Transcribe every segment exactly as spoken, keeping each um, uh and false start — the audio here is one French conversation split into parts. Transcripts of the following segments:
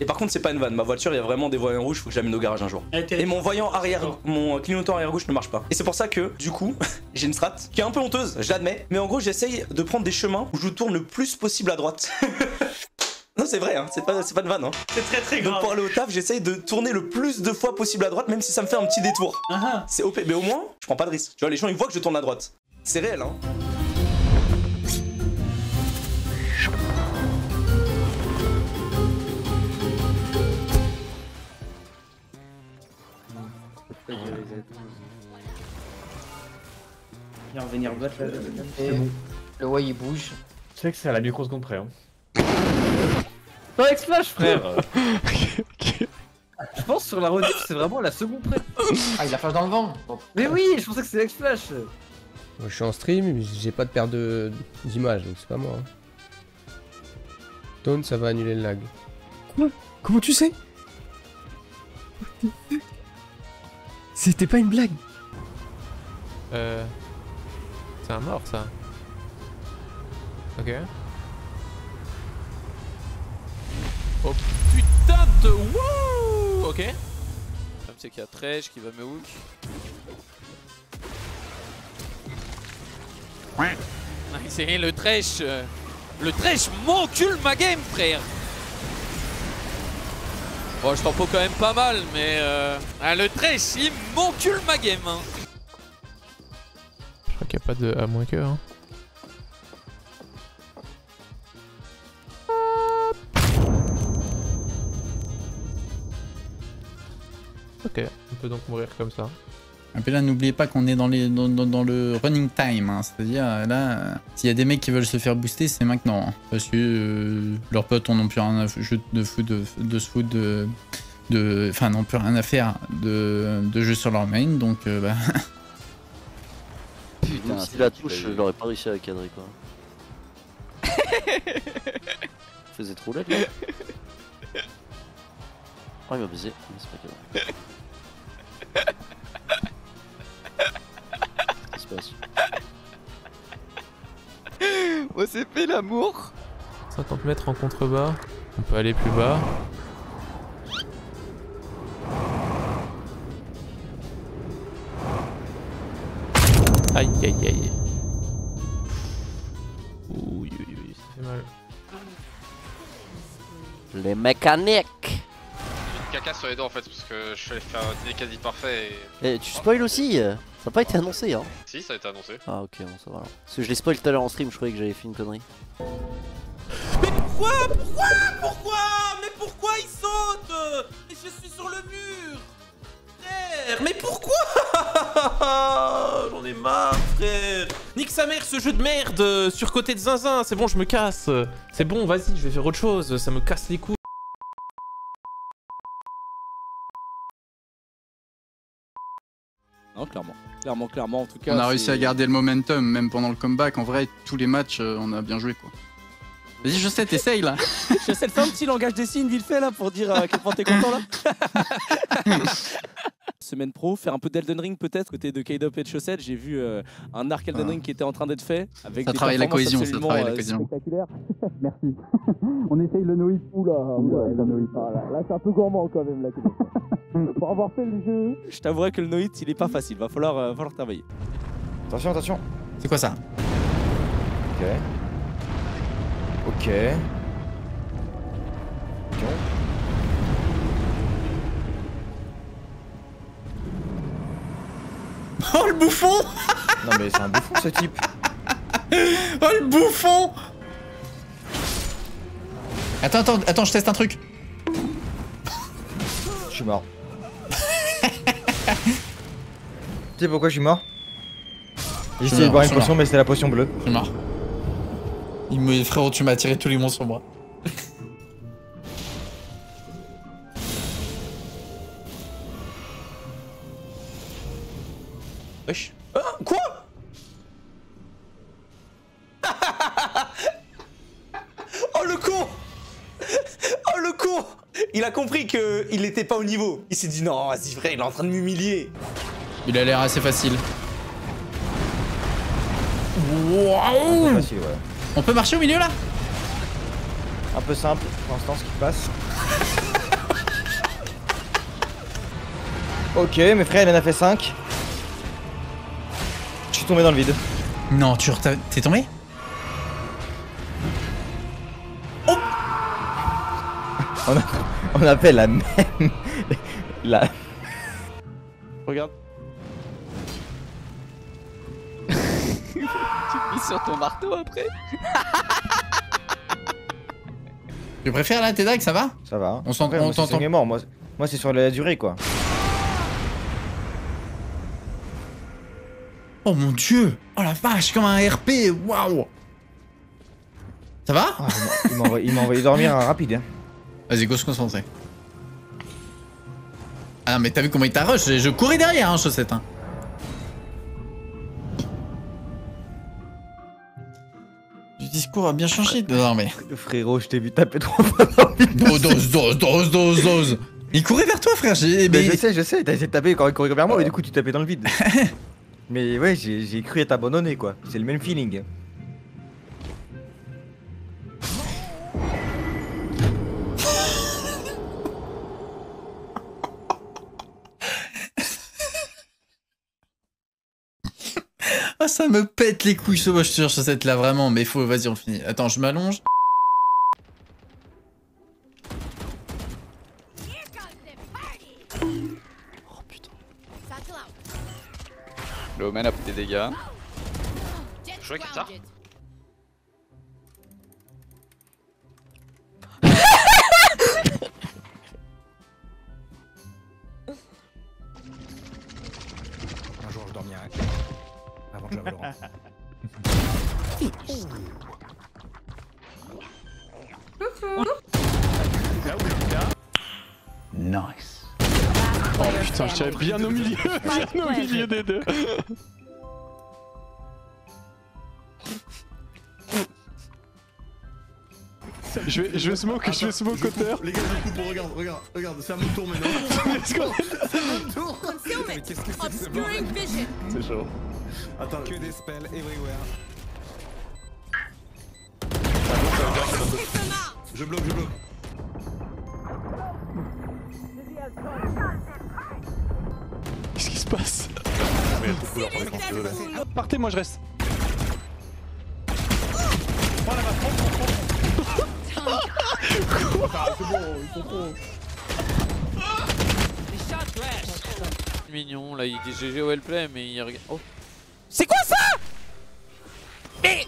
Et par contre c'est pas une vanne, ma voiture il y a vraiment des voyants rouges, faut que j'amène au garage un jour. Et mon voyant arrière, mon clignotant arrière gauche ne marche pas. Et c'est pour ça que du coup j'ai une strat qui est un peu honteuse, je l'admets. Mais en gros j'essaye de prendre des chemins où je tourne le plus possible à droite. Non c'est vrai hein, c'est pas, pas de vanne hein. C'est très très grave. Donc pour aller au taf j'essaye de tourner le plus de fois possible à droite, même si ça me fait un petit détour. Uh-huh. C'est O P, mais au moins je prends pas de risque. Tu vois les gens ils voient que je tourne à droite. C'est réel hein. Viens revenir bot là, c'est bon. Le way il bouge. Tu sais que c'est à la microseconde près hein. Dans X-Flash frère. Je pense sur la rediff c'est vraiment à la seconde près. Ah il a flash dans le vent. Mais oui je pensais que c'est X-Flash. Je suis en stream, j'ai pas de perte d'image donc c'est pas moi hein. Tone ça va annuler le lag. Quoi? Comment tu sais? C'était pas une blague. Euh... C'est un mort ça. Ok. Oh putain de wouh. Ok. Le problème c'est qu'il y a Thresh qui va me hook. Ouais. C'est le Thresh. Le Thresh m'encule ma game frère. Bon je tempo quand même pas mal mais euh... ah, le Thresh il m'encule ma game hein. Je crois qu'il n'y a pas de à moins que hein. Ok, on peut donc mourir comme ça. Et puis là n'oubliez pas qu'on est dans, les, dans, dans, dans le running time, hein. C'est-à-dire là, euh, s'il y a des mecs qui veulent se faire booster, c'est maintenant. Hein. Parce que euh, leurs potes n'ont plus rien à faire de foot, de, de se foutre de... Enfin n'ont plus rien à faire de, de jeu sur leur main, donc euh, bah... Putain, si la touche, je l'aurais pas réussi à cadrer quoi. Je faisais trop laid là. Oh il m'a baisé, mais c'est pas cadré. On s'est fait l'amour. Cinquante mètres en contrebas. On peut aller plus bas. Aïe aïe aïe. Ouh, ça fait mal. Les mécaniques. Caca sur les doigts en fait parce que je suis faire des quasi parfaits et... et... tu spoil aussi. Ça n'a pas été annoncé hein. Si ça a été annoncé. Ah ok bon ça va là. Parce que je l'ai spoil tout à l'heure en stream, je croyais que j'avais fait une connerie. Mais pourquoi? Pourquoi? Pourquoi? Mais pourquoi il saute? Mais je suis sur le mur. Frère, mais pourquoi? J'en ai marre frère. Nique sa mère ce jeu de merde. Sur côté de zinzin, c'est bon je me casse. C'est bon vas-y je vais faire autre chose, ça me casse les couilles. Non, clairement, clairement, clairement, en tout cas... On a réussi à garder le momentum, même pendant le comeback, en vrai, tous les matchs, euh, on a bien joué, quoi. Vas-y, je sais, t'essayes, là. Je sais, fais un petit langage des signes, vite fait, là, pour dire à quel point t'es content, là. Semaine pro, faire un peu d'Elden Ring, peut-être, côté de Kaydop et de Chausette, j'ai vu euh, un arc Elden ah. Ring qui était en train d'être fait. Avec ça, des travaille la cohésion, ça travaille la cohésion, ça travaille la cohésion. Merci. On essaye le no-hip, oula, oula, le no-hip. Ah, là, là c'est un peu gourmand, quand même, la cohésion. Pour avoir fait le jeu, je t'avouerai que le no-hit il est pas facile, va falloir, euh, falloir travailler. Attention, attention. C'est quoi ça? Ok. Ok. Ok. Oh le bouffon. Non mais c'est un bouffon ce type. Oh le bouffon. Attends, attends, attends, je teste un truc. Je suis mort. Tu sais pourquoi je suis mort? J'ai essayé de boire une potion mais c'était la potion bleue. Je suis mort. Il me... Frérot tu m'as tiré tous les monstres sur moi. Wesh. Ah, quoi? Oh le con. Oh le con. Il a compris qu'il n'était pas au niveau. Il s'est dit non vas-y frère il est en train de m'humilier. Il a l'air assez facile. Waouh ouais. On peut marcher au milieu là? Un peu simple, pour l'instant ce qui passe. Ok, mes frères, il en a fait cinq. Je suis tombé dans le vide. Non, tu t'es tombé? Oh on, a... on a fait la même... la... Regarde. Tu pisses sur ton marteau après. Tu préfères là, tes dagues, ça va? Ça va. On s'entend. On t'entend. Mort, moi, moi c'est sur la durée quoi. Oh mon dieu! Oh la vache, comme un R P! Waouh! Ça va? Ah, il m'a envoyé dormir hein, rapide. Hein. Vas-y, go se concentrer. Ah non, mais t'as vu comment il t'a rush? Je courais derrière, hein, Chaussette. Hein. Le discours a bien changé. Non, mais. Le frérot, je t'ai vu taper trois fois dans le dose, dose, dose, dose, dose. Il courait vers toi, frère. Mais mais... Je sais, je sais. T'as essayé de taper quand il courait vers moi, mais du coup, tu tapais dans le vide. Mais ouais, j'ai cru être abandonné quoi, c'est le même feeling. Ah, ça me pète les couilles, ce moche sur cette là, vraiment, mais faut, vas-y, on finit. Attends, je m'allonge. Le Omen a pris des dégâts. Je joue avec ça. Un jour je dormirai. Avant que j'avale Laurent. Nice. Oh putain, je tirais bien au milieu, bien au milieu des deux. Je vais, je vais smoke, attends, je vais smoke hauteur. Les gars, je coupe, regarde, regarde, regarde, c'est à mon tour maintenant. C'est mon tour. Mais qu'est-ce que c'est que ça? C'est chaud. Attends, que des spells everywhere. Je bloque, je bloque. Qu'est-ce qui se passe? Partez, moi je reste. Oh la vache, prends, prends, prends. C'est bon, ils sont trop. Mignon, là il dit G G au L-play, mais il regarde. Oh. C'est quoi ça? Mais.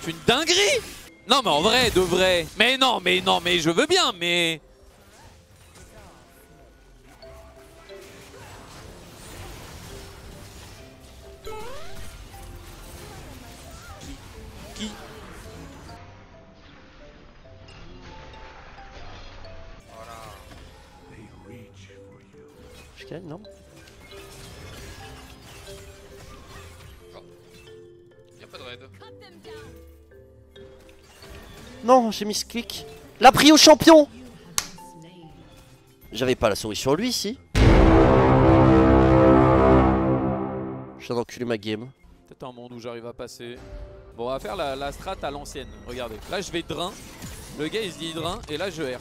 C'est une dinguerie! Non, mais en vrai, de vrai. Mais non, mais non, mais je veux bien, mais. Non. Oh. Y'a pas de raid. Non, j'ai mis ce clic. La prio champion. J'avais pas la souris sur lui ici. Je viens d'enculer ma game. Peut-être un monde où j'arrive à passer. Bon, on va faire la, la strat à l'ancienne. Regardez, là je vais drain. Le gars il se dit drain et là je erre.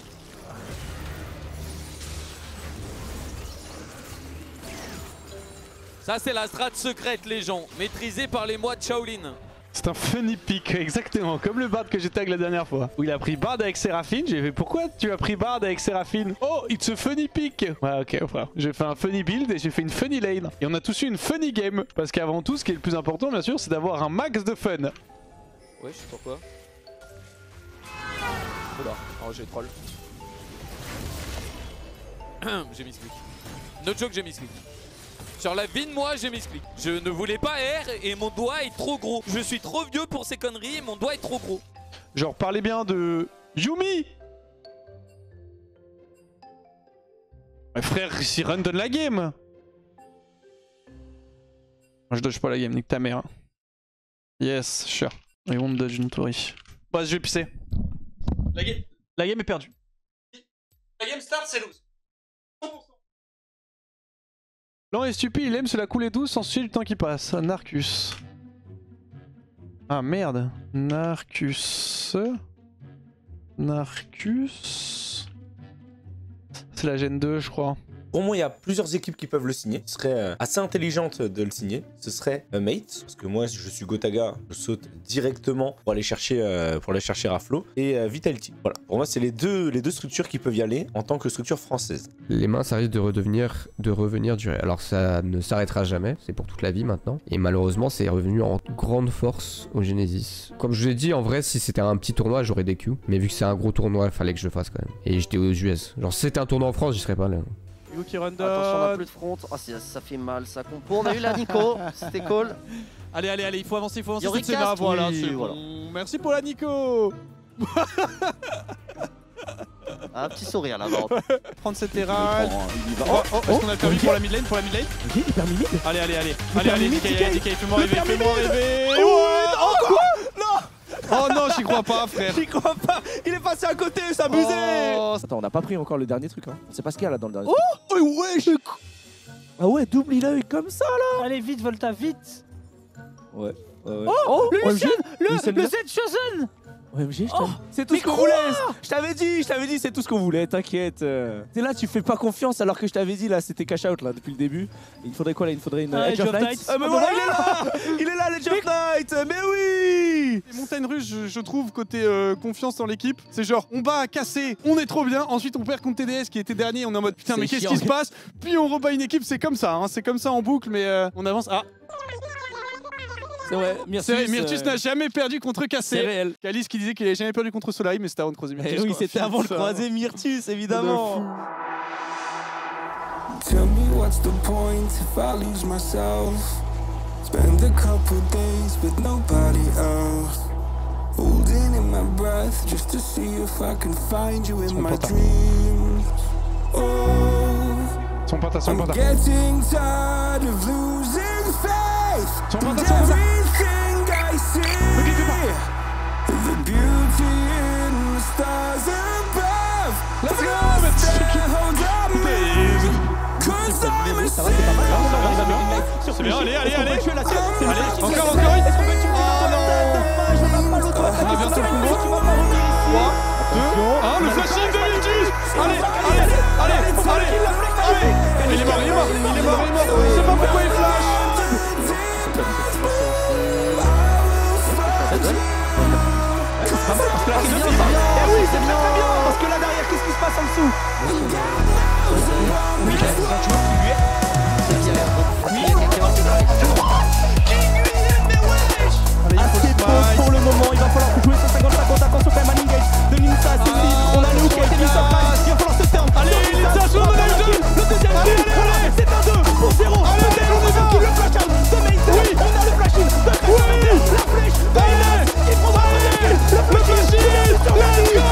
Ça c'est la strat secrète les gens, maîtrisée par les mois de Shaolin. C'est un funny pick, exactement, comme le Bard que j'ai tag la dernière fois. Où il a pris Bard avec Seraphine, j'ai fait pourquoi tu as pris Bard avec Seraphine? Oh, it's a funny pick. Ouais ok, enfin, j'ai fait un funny build et j'ai fait une funny lane. Et on a tous eu une funny game, parce qu'avant tout ce qui est le plus important bien sûr c'est d'avoir un max de fun. Ouais, je sais pourquoi. Oh là, oh j'ai troll. J'ai mis clic. No joke, j'ai mis clic. Sur la vie de moi, je m'explique. Je ne voulais pas R et mon doigt est trop gros. Je suis trop vieux pour ces conneries et mon doigt est trop gros. Genre, parlez bien de Yuumi. Mais frère, si Run donne la game. Moi, je dodge pas la game, nique ta mère. Yes, sure. Ils vont me dodge une tourie. Bah, je vais pisser. La game, la game est perdue. La game start, c'est loose. Lent et stupide, il aime se la couler douce sans suivre le temps qui passe. Narkuss. Ah merde. Narkuss. Narkuss. C'est la Gen deux, je crois. Pour moi, il y a plusieurs équipes qui peuvent le signer. Ce serait assez intelligente de le signer. Ce serait Mate. Parce que moi, si je suis Gotaga, je saute directement pour aller chercher, euh, pour aller chercher Raflo. Et euh, Vitality. Voilà. Pour moi, c'est les deux, les deux structures qui peuvent y aller en tant que structure française. Les mains, ça risque de redevenir, de revenir duré. Alors, ça ne s'arrêtera jamais. C'est pour toute la vie maintenant. Et malheureusement, c'est revenu en grande force au Genesis. Comme je l'ai dit, en vrai, si c'était un petit tournoi, j'aurais des Q. Mais vu que c'est un gros tournoi, il fallait que je le fasse quand même. Et j'étais aux U S. Genre, si c'était un tournoi en France, j'y serais pas là. Yuki Rundle. Attention, on a plus de front. Oh, ça, ça fait mal, ça compo. On a eu la Nico, c'était cool. Allez, allez, allez, il faut avancer, il faut avancer. Cette Sera, voilà, oui, voilà. Bon. Merci pour la Nico. Un petit sourire là, bas Prendre cette terrain. Oh, oh, oh, est-ce qu'on a le permis pour la mid lane, pour la mid lane. Ok, il permis mid. Allez, allez, allez. Allez, allez, D K, D K, fais-moi rêver, fais-moi rêver. Oh, quoi. Non. Oh non, j'y crois pas, frère. J'y crois pas. Il est passé à côté, c'est abusé. Oh. Attends, on n'a pas pris encore le dernier truc. Hein. C'est pas ce qu'il y a là dans le dernier. Oh, oh ouais, je... Ah ouais, double l'œil comme ça là. Allez vite, Volta, vite. Ouais. Euh, ouais. Oh, oh, le Lucien, le, le Z-Chosen. O M G, je t'aime. Oh, c'est tout, ce tout ce qu'on voulait. Je t'avais dit, je t'avais dit, c'est tout ce qu'on voulait. T'inquiète. T'es là, tu fais pas confiance alors que je t'avais dit là, c'était cash out là depuis le début. Il faudrait quoi là? Il faudrait une Edge of Night. Mais voilà, il est là, il est là, l'Edge of Night. Mais oui. Les montagnes russes, je, je trouve côté euh, confiance dans l'équipe, c'est genre on bat à casser, on est trop bien. Ensuite on perd contre T D S qui était dernier, on est en mode putain mais qu'est-ce qui se passe? Puis on rebat une équipe, c'est comme ça, hein, c'est comme ça en boucle, mais euh, on avance. Ah. Ouais, Myrtus, Myrtus euh... n'a jamais perdu contre K C. Kalis qui disait qu'il n'avait jamais perdu contre Soleil, mais c'était avant de croiser Myrtus. Eh oui, c'était avant de croiser Myrtus, évidemment. Tell me what's the point if I lose myself. Spend a couple days with nobody else. Holding in my breath just to see if I can find you in my dreams. Son pata, son pata. Getting tired of losing faith. Son pata, son pata. Le clic est mort. Let's go, mais ça va, c'est pas mal. C'est bien, allez, allez, allez. Allez, encore, encore une. Oh non. On va bientôt le combo. trois, deux, un, le flashing de Vitus. Allez, allez, allez, allez. Il est mort, il est mort, il est mort, il est mort. Je sais pas pourquoi il flash. Ah oui, c'est très très bien, parce que là derrière, qu'est-ce qui se passe en dessous? Oui, tu vois, assez de pour le moment, il va falloir jouer cent cinquante cinquante, attention quand même à l'engage de Ninsa, c'est vite, on a le hook, il va falloir se ferme. Allez, il est déjà joué, on a le deux, le deuxième coup, c'est un deux, pour zéro, le zéro, le flash out, de Maze, on a le flash in, le flash la flèche, Bailey, qui prendra le Le petit shield, let's go! Let's go!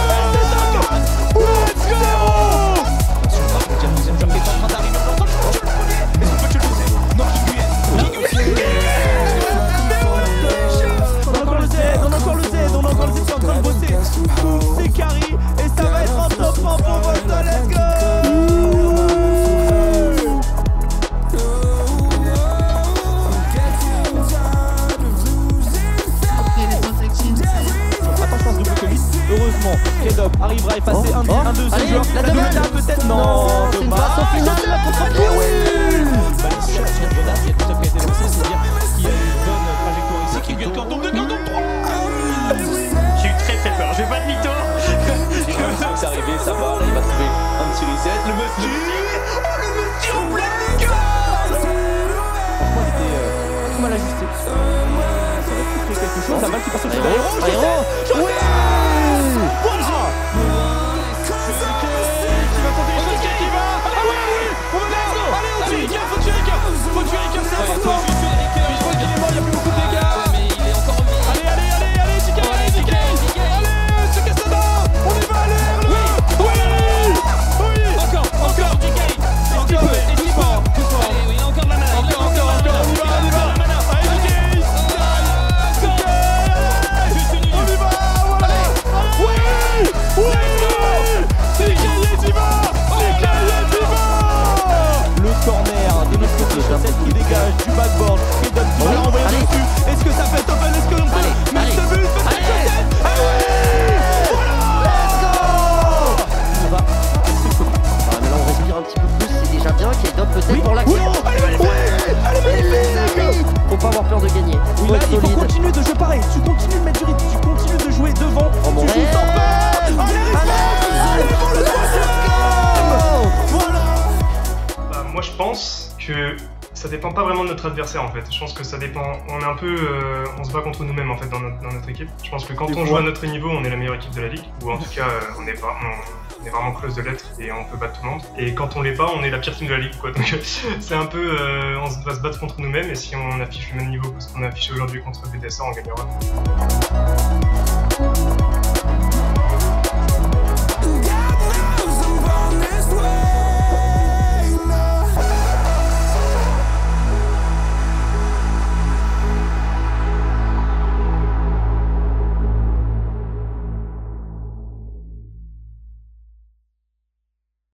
Le deuxième jump est en train d'arriver, on l'entend, tu le prenais. Est-ce qu'on peut tuer le deuxième? Non, King Guyen! King Guyen! On a encore le Z, on a encore le Z, on a encore le Z, c'est en train de bosser. C'est carré, et ça va être un top un pour Volta, let's go. Heureusement, Kaydop arrivera à effacer un deux deux joueurs. La deuxième peut-être non. C'est une passe en finale là contre Yuumi. Bah ici à la suite de Bard, il y a tout ça qui a été lancé, c'est-à-dire qu'il y a une bonne trajectoire ici qui vient de Cordon de Cordon trois. J'ai eu très très peur, j'ai pas de mytho. C'est arrivé, ça va, là il va trouver un petit reset, le monsieur. Oh le monsieur au plein cœur. Franchement il était tout mal ajusté. Ça aurait pu créer quelque chose, ça va qui passe au jeu derrière. Oh Chausette. Voilà. Qui va tenter les choses, qui va... Ah ouais, oui, on va là. Allez, on tue les gars, faut tuer les gars. Faut tuer les gars, c'est important. Mais je crois qu'il est mort, il n'y a plus beaucoup de dégâts. Mais il est encore en vie. Allez, allez, allez, allez, T K, allez, T K. Allez, c'est Cassada. On y va, allez, oui. Oui. Oui. Encore, encore, T K. Encore, oui, plus fort, plus fort. Allez, oui, encore la mana. Encore, encore, encore, on y va, on y va. Allez, T K. Allez, T K. On y va, ouais. mode là, solide. Il faut continuer de jouer pareil, tu continues de mettre du rythme, tu continues de jouer devant, oh tu joues hey sans peur. Allez, allez, allez, pour le troisième. Voilà. Bah, moi je pense que ça dépend pas vraiment de notre adversaire en fait. Je pense que ça dépend, on est un peu, euh, on se bat contre nous-mêmes en fait dans notre, dans notre équipe. Je pense que quand on joue à notre niveau, on est la meilleure équipe de la ligue, ou en tout cas euh, on est pas. On... on est vraiment close de l'être et on peut battre tout le monde. Et quand on l'est pas, on est la pire team de la ligue, quoi. Donc c'est un peu, euh, on va se battre contre nous-mêmes et si on affiche le même niveau que ce qu'on a affiché aujourd'hui contre B D S A, on gagnera.